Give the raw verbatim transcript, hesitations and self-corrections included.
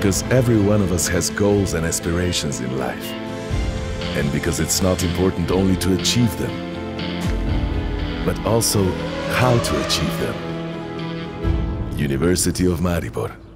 because every one of us has goals and aspirations in life, and because it's not important only to achieve them, but also how to achieve them. University of Maribor.